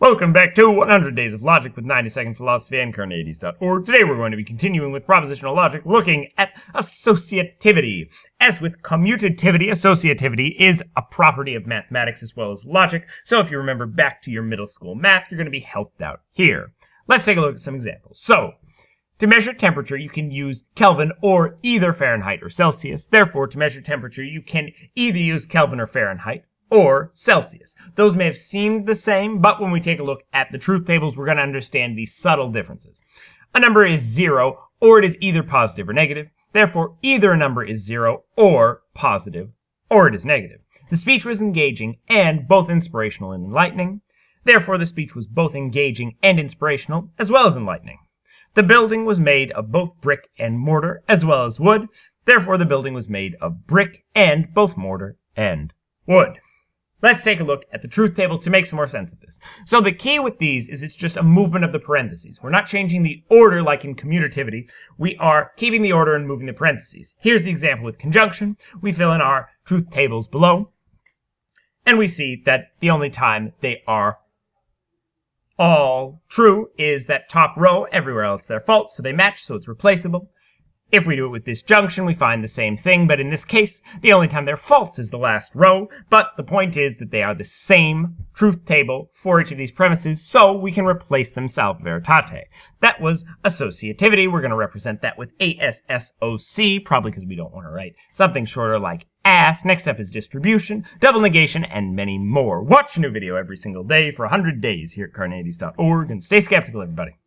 Welcome back to 100 Days of Logic with 90 Second Philosophy and Carneades.org. Today we're going to be continuing with propositional logic, looking at associativity. As with commutativity, associativity is a property of mathematics as well as logic, so if you remember back to your middle school math, you're going to be helped out here. Let's take a look at some examples. So, to measure temperature, you can use Kelvin or either Fahrenheit or Celsius. Therefore, to measure temperature, you can either use Kelvin or Fahrenheit, or Celsius. Those may have seemed the same, but when we take a look at the truth tables, we're going to understand these subtle differences. A number is 0, or it is either positive or negative. Therefore, either a number is 0, or positive, or it is negative. The speech was engaging and both inspirational and enlightening. Therefore, the speech was both engaging and inspirational, as well as enlightening. The building was made of both brick and mortar, as well as wood. Therefore, the building was made of brick and both mortar and wood. Let's take a look at the truth table to make some more sense of this. So the key with these is it's just a movement of the parentheses. We're not changing the order like in commutativity. We are keeping the order and moving the parentheses. Here's the example with conjunction. We fill in our truth tables below, and we see that the only time they are all true is that top row. Everywhere else they're false, so they match, so it's replaceable. If we do it with disjunction, we find the same thing, but in this case, the only time they're false is the last row, but the point is that they are the same truth table for each of these premises, so we can replace them salve veritate. That was associativity. We're going to represent that with ASSOC, probably because we don't want to write something shorter like ass. Next up is distribution, double negation, and many more. Watch a new video every single day for 100 days here at Carneades.org, and stay skeptical, everybody.